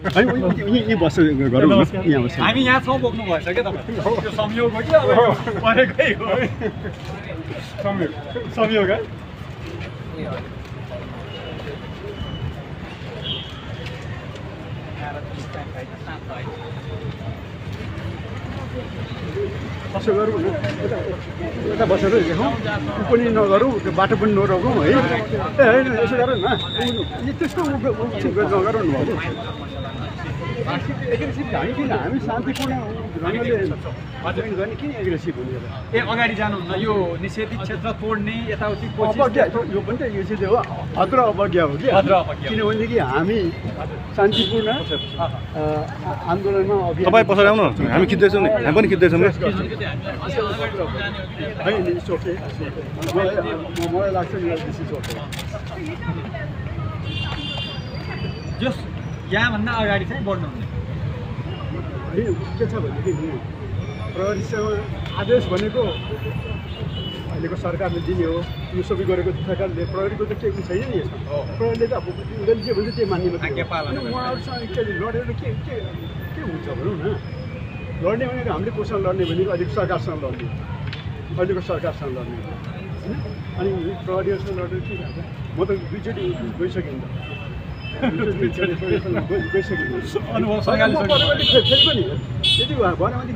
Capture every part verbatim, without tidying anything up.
हामी यहाँ छौँ बोक्नु भएछ के तपाईँ त्यो संयोग हो कि अब परेकै हो संयोग संयोग है कसो गरौँ न यता बसेर हेरौँ उ पनि नगरौँ त्यो बाटो पनि नरोकौँ है ए हैन यसो गरौँ न त्यस्तो नगरौँ न एग्रेसिभ हामी किन हामी शान्तिपूर्ण ढङ्गले आचरण गर्ने किन एग्रेसिभ हुने ए अगाडि जानुहुन्न यो निषेधित क्षेत्र तोड्ने यताउति कोसिस यो पनि त यो चाहिँ हो अत्र अपज्ञा हो कि अत्र अपज्ञा किनभनेदेखि हामी शान्तिपूर्ण आन्दोलनमा अभियान तपाई पछाडि आउनु हामी खिच्दैछौँ नि हामी पनि खिच्दैछौँ नि हैन इट्स ओके मलाई लाग्छ नि दिस इज ओके जस यहाँ भन्दा अगाडि चाहिँ बढ्नु हुँदैन के छ भनेदेखि प्रहरीसँग आदेश भनेको अहिलेको सरकारले दिने हो यो सबै गरेको सरकारले प्रहरीको त केही छैन नि यसमा प्रहरीले त अब उनीहरूले जे भन्छ त्यही मान्ने मात्रै हो उहाँहरूसँग एकचोटि लडेर के के के हुन्छ भनौँ न लड्ने भनेको हामीले कोसँग लड्ने भनेको अहिलेको सरकारसँग लड्ने अहिलेको सरकारसँग लड्ने होइन अनि प्रहरीहरूसँग लडेर के हुन्छ म त दुईचोटि गइसकिन्छ अनुभव सरकारले फेरि पनि यदि भएन भने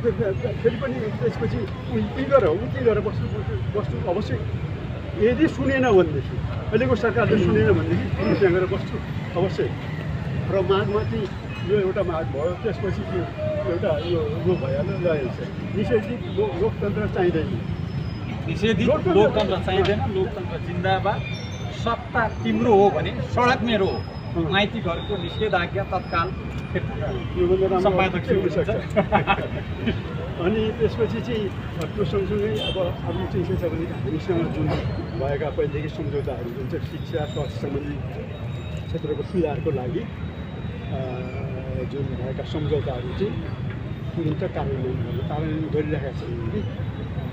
फेरि पनि त्यसपछि ऊ यी गरेर ऊ त्यही गरेर बस्नु बस्नु अवश्य यदि सुनेन भनेदेखि अहिलेको सरकारले सुनेन भनेदेखि त्यहाँ गएर बस्छु अवश्य र मागमा चाहिँ यो एउटा माग भयो त्यसपछि त्यो एउटा यो उ भइहाल्यो रहेछ निषेधित लोकतन्त्र चाहिँदैन निषेधित लोकतन्त्र चाहिँदैन लोकतन्त्र जिन्दाबाद सत्ता तिम्रो हो भने सडक मेरो हो माइती घर को निषेधाज्ञा तत्काल सम्पादक अनि त्यसपछि चाहिँ त्यो सँगसँगै अब अरू चाहिँ के छ भने हामीसँग जुन भएका पहिलेदेखि सम्झौताहरू जुन चाहिँ शिक्षा स्वास्थ्य सम्बन्धी क्षेत्रको सुधारको लागि जुन भएका सम्झौताहरू चाहिँ तुरन्त कार्यान्वयन कार्यान्वयन गरिरहेका छन् कि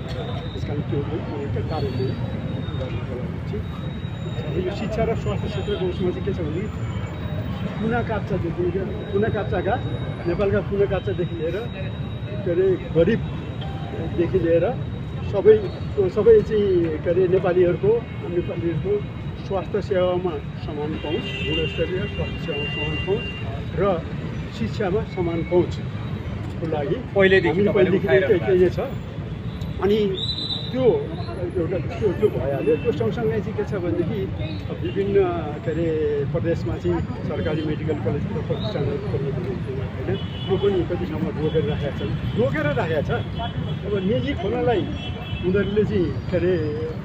त्यस कारण त्यो तुरन्त कार्यान्वयन गर्नको लागि चाहिँ यो शिक्षा र स्वास्थ्य क्षेत्रको उसमा चाहिँ के छ भने कुनाकाप्चादेखि कुनाकाप्चाका नेपालका कुनाकाप्चादेखि लिएर के अरे गरिबदेखि लिएर सबै सबै चाहिँ के अरे नेपालीहरूको नेपालीहरूको स्वास्थ्य सेवामा समान पहुँच गुणस्तरीय स्वास्थ्य सेवामा समान पहुँच र शिक्षामा समान पहुँचको लागि पहिलेदेखि पहिलेदेखि छ अनि त्यो एउटा त्यो त्यो भइहाल्यो त्यो सँगसँगै चाहिँ के छ भनेदेखि विभिन्न के अरे प्रदेशमा चाहिँ सरकारी मेडिकल कलेज प्रतिष्ठानहरू होइन त्यो पनि कतिसम्म रोकेर राखेका छन् रोकेर राखेका छ अब निजी खोल्नलाई उनीहरूले चाहिँ के अरे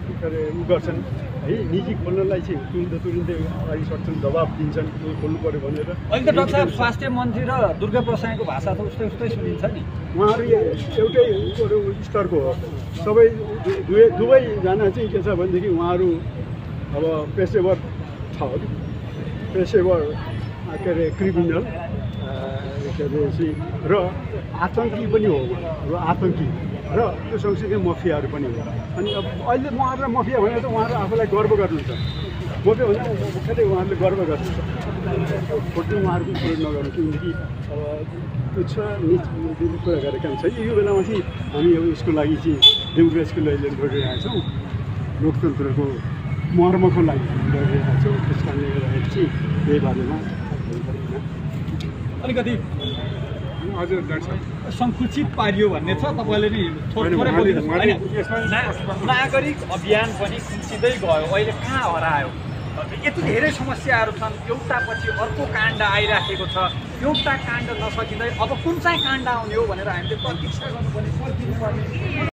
के अरे उ गर्छन् है निजी खोल्नलाई चाहिँ तुरन्त तुरुन्तै अगाडि सर्छन् दबाब दिन्छन् त्यो खोल्नु पऱ्यो भनेर अहिले त डाक्टर साहब स्वास्थ्य मन्त्री र दुर्गा प्रसाईको भाषा त उस्तै उस्तै सुनिन्छ नि उहाँहरू एउटै स्तरको हो सबै दुवै दुवैजना चाहिँ के छ भनेदेखि उहाँहरू अब पेसेवर छ पेसेवर के अरे क्रिमिनल के अरे चाहिँ र आतङ्की पनि हो र आतङ्की र त्यो सँगसँगै मफियाहरू पनि हो अनि अब अहिले उहाँहरूलाई मफिया भनेर त उहाँहरू आफूलाई गर्व गर्नुहुन्छ मफिया भने मुख्यतः उहाँहरूले गर्व गर्नुहुन्छ फोटो उहाँहरूको प्रयोग नगर्नु किनकि तुच्छ निज कुरा गरेका हुन्छ यो बेलामा चाहिँ हामी अब यसको लागि चाहिँ डेमोक्रेसीको लागि लडिरहेका छौँ लोकतन्त्रको मर्मको लागि लडिरहेका छौँ त्यस कारणले गर्दाखेरि चाहिँ यही बारेमा अलिकति हजुर सङ्कुचित पारियो भन्ने छ तपाईँले नि थोरै थोरै नागरिक अभियान पनि कुचिँदै गयो अहिले कहाँ हरायो यति धेरै समस्याहरू छन् एउटा पछि अर्को काण्ड आइराखेको छ एउटा काण्ड नसकिँदै अब कुन चाहिँ काण्ड आउने हो भनेर हामीले प्रतीक्षा गर्नुपर्ने